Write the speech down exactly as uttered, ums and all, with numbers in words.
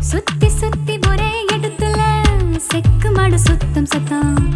Sutti sutti bore eduthula sekku madu suttam satam.